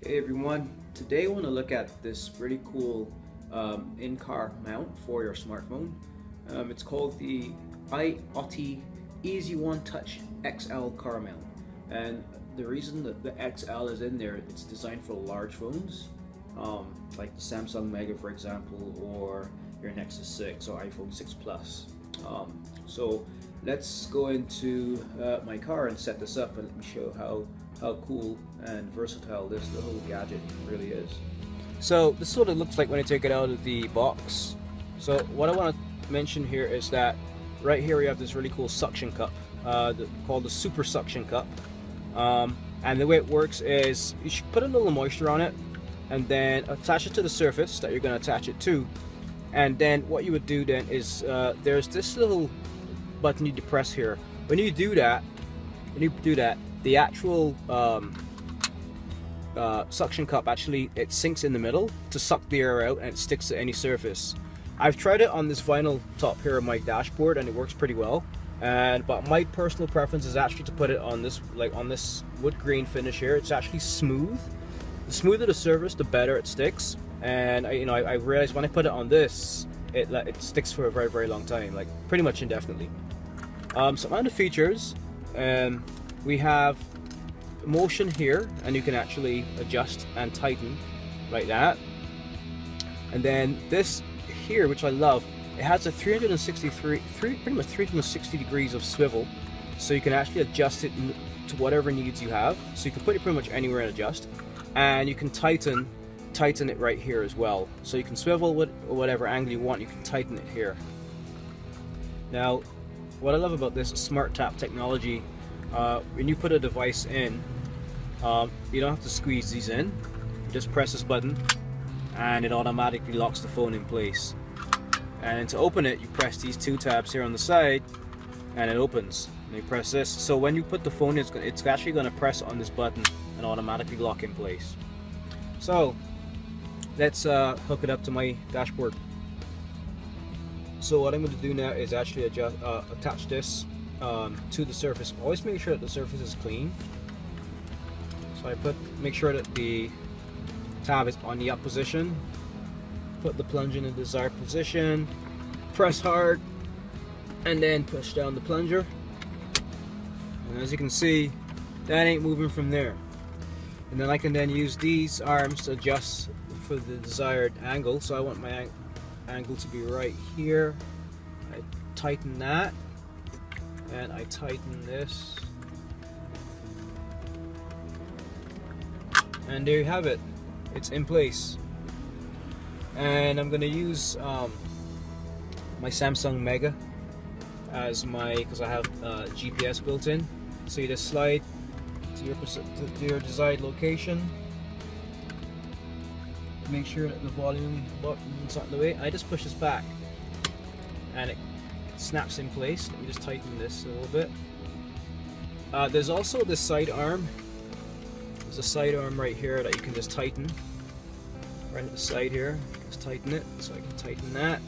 Hey everyone, today I want to look at this really cool in-car mount for your smartphone. It's called the iOttie Easy One Touch XL Car Mount, and the reason that the XL is in there, it's designed for large phones like the Samsung Mega, for example, or your Nexus 6 or iPhone 6 Plus. So let's go into my car and set this up and let me show how cool and versatile the whole gadget really is. So this sort of looks like when I take it out of the box. So what I want to mention here is that right here we have this really cool suction cup called the Super Suction Cup. And the way it works is you should put a little moisture on it and then attach it to the surface that you're going to attach it to. And then what you would do then is there's this little button you depress here. When you do that, the actual suction cup actually sinks in the middle to suck the air out, and it sticks to any surface. I've tried it on this vinyl top here on my dashboard, and it works pretty well. But my personal preference is actually to put it on this, like on this wood grain finish here. It's actually smooth. The smoother the surface, the better it sticks. And I realized when I put it on this, it sticks for a very, very long time, like pretty much indefinitely. Some other features. We have motion here, and you can actually adjust and tighten like that. And then this here, which I love, it has a 360 degrees of swivel, so you can actually adjust it to whatever needs you have. So you can put it pretty much anywhere and adjust, and you can tighten it right here as well. So you can swivel with whatever angle you want. You can tighten it here. Now, what I love about this is SmartTap technology. When you put a device in, you don't have to squeeze these in. You just press this button and it automatically locks the phone in place. And to open it, you press these two tabs here on the side and it opens. And you press this. So when you put the phone in, it's actually going to press on this button and automatically lock in place. So let's hook it up to my dashboard. So what I'm going to do now is actually attach this to the surface. Always make sure that the surface is clean. So I make sure that the tab is on the up position, put the plunge in the desired position, press hard, and then push down the plunger. And as you can see, that ain't moving from there. And then I can then use these arms to adjust for the desired angle. So I want my angle to be right here. I tighten that. And I tighten this, and there you have it. It's in place. And I'm gonna use my Samsung Mega as because I have GPS built in. So you just slide to your desired location. Make sure that the volume button's out of the way. I just push this back, and it snaps in place. Let me just tighten this a little bit. There's also this side arm. There's a side arm right here that you can just tighten. Right at the side here, just tighten it. So I can tighten that.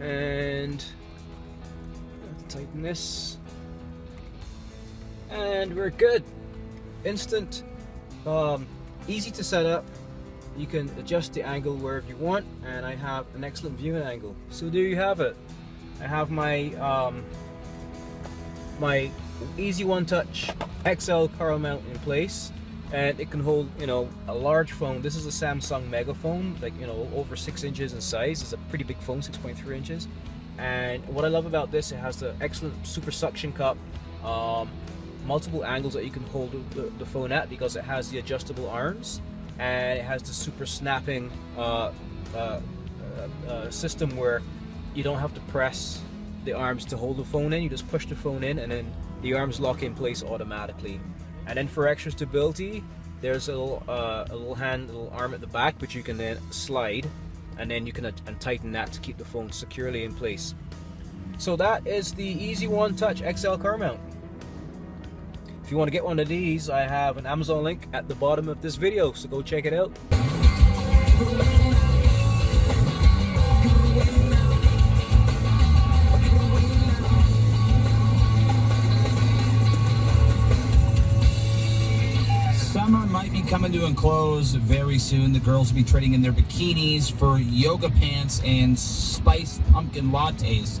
And tighten this. And we're good. Instant, easy to set up. You can adjust the angle wherever you want, and I have an excellent viewing angle. So there you have it. I have my my Easy One Touch XL Car Mount in place, and it can hold a large phone. This is a Samsung Mega phone, like over 6 inches in size. It's a pretty big phone, 6.3 inches. And what I love about this, it has the excellent Super Suction Cup. Multiple angles that you can hold the phone at because it has the adjustable arms. And it has the super snapping system where you don't have to press the arms to hold the phone in. You just push the phone in, and then the arms lock in place automatically. And then for extra stability, there's a little arm at the back, which you can then slide, and then you can tighten that to keep the phone securely in place. So that is the Easy One Touch XL Car Mount. If you want to get one of these, I have an Amazon link at the bottom of this video, so go check it out. to enclose very soon. The girls will be trading in their bikinis for yoga pants and spiced pumpkin lattes.